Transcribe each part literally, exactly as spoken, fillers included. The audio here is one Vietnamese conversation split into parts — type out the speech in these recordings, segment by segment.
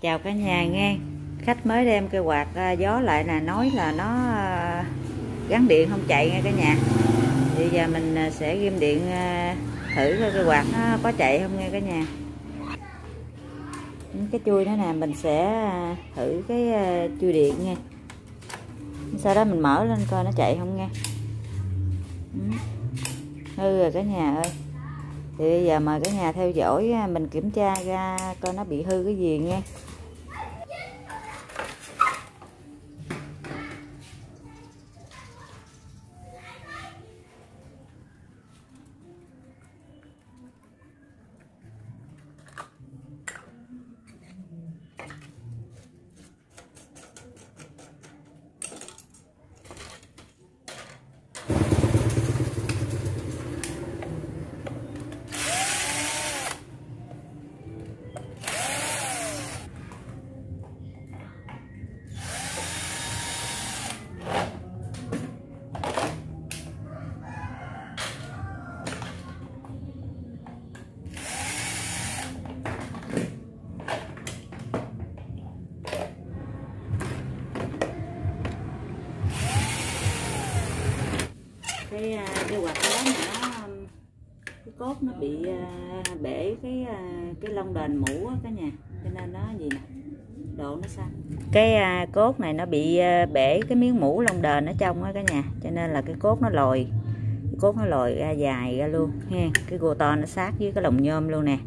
Chào cả nhà nghe. Khách mới đem cây quạt à, gió lại nè, nói là nó à, gắn điện không chạy nghe cả nhà. Bây giờ mình à, sẽ ghim điện à, thử coi cây quạt nó có chạy không nghe cả nhà. Cái chui đó nè, mình sẽ à, thử cái à, chui điện nghe. Sau đó mình mở lên coi nó chạy không nghe. Ừ rồi cả nhà ơi. Thì bây giờ mời cả nhà theo dõi, mình kiểm tra ra coi nó bị hư cái gì nha. Cái, cái quạt đó nó cái cốt nó bị uh, bể cái uh, cái lông đền mũ á cả nhà, cho nên nó gì nè độ nó xanh. Cái uh, cốt này nó bị uh, bể cái miếng mũ lông đền ở trong á cả nhà, cho nên là cái cốt nó lồi cái cốt nó lồi ra dài ra luôn ha. Cái gô to nó sát với cái lồng nhôm luôn nè,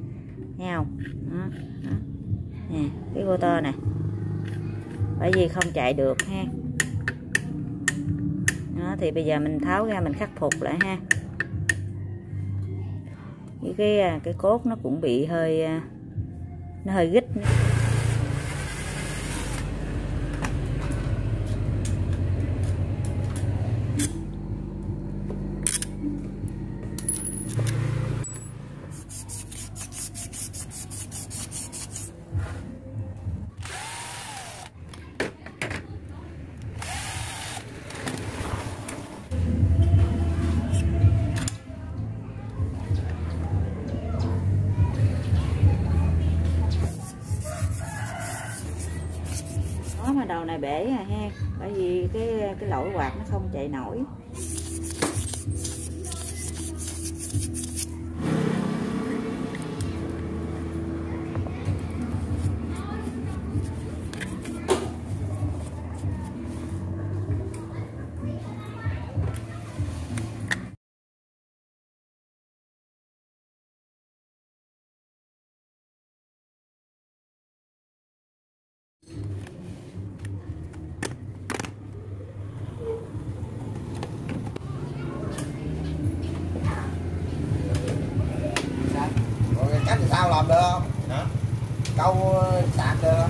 thấy không? Đó, đó. Nè, cái gô to nè, bởi vì không chạy được ha. Đó, thì bây giờ mình tháo ra mình khắc phục lại ha. Những cái cái cốt nó cũng bị hơi nó hơi gít. Mà đầu này bể à ha, bởi vì cái cái lỗ quạt nó không chạy nổi. Sao làm được không? Hả? Câu sạc được không?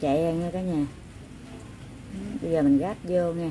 Chạy ra nha cả nhà. Bây giờ mình gáp vô nha.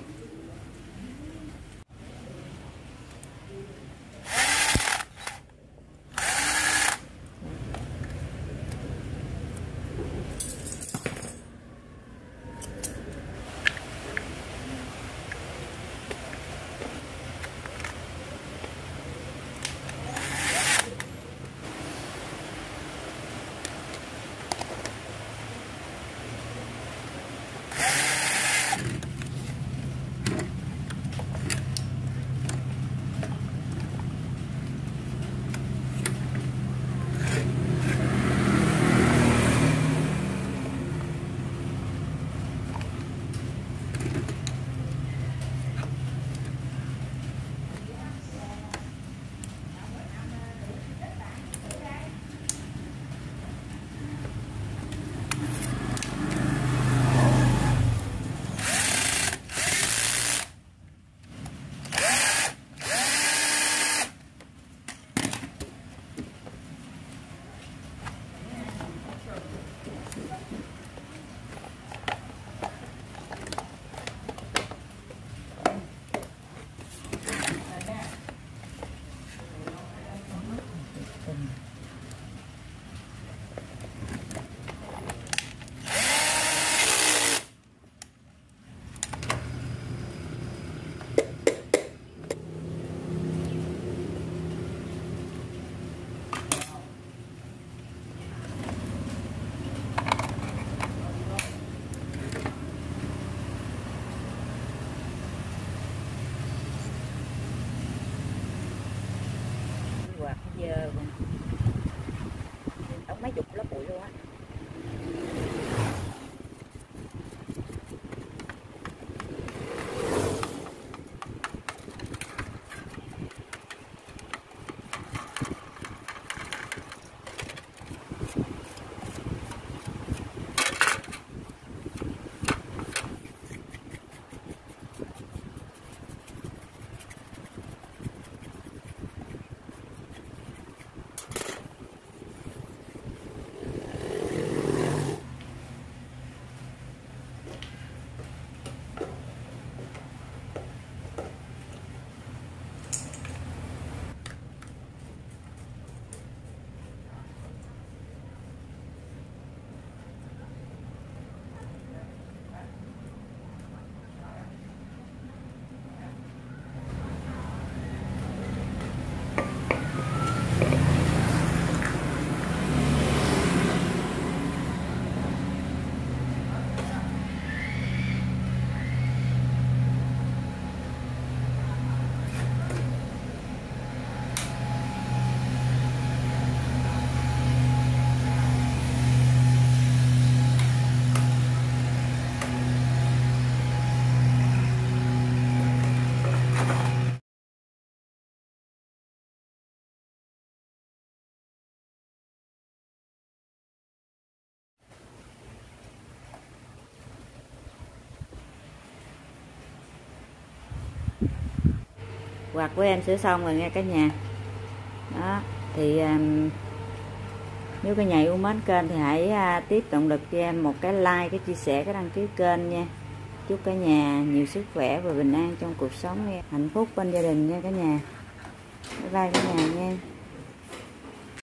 quạt giờ còn tổng mấy chục lớp bụi luôn á. Quạt của em sửa xong rồi nghe cả nhà. Đó thì um, nếu cả nhà yêu mến kênh thì hãy uh, tiếp động lực cho em một cái like, cái chia sẻ, cái đăng ký kênh nha. Chúc cả nhà nhiều sức khỏe và bình an trong cuộc sống nha, hạnh phúc bên gia đình nha cả nhà. Bye bye cả nhà nha.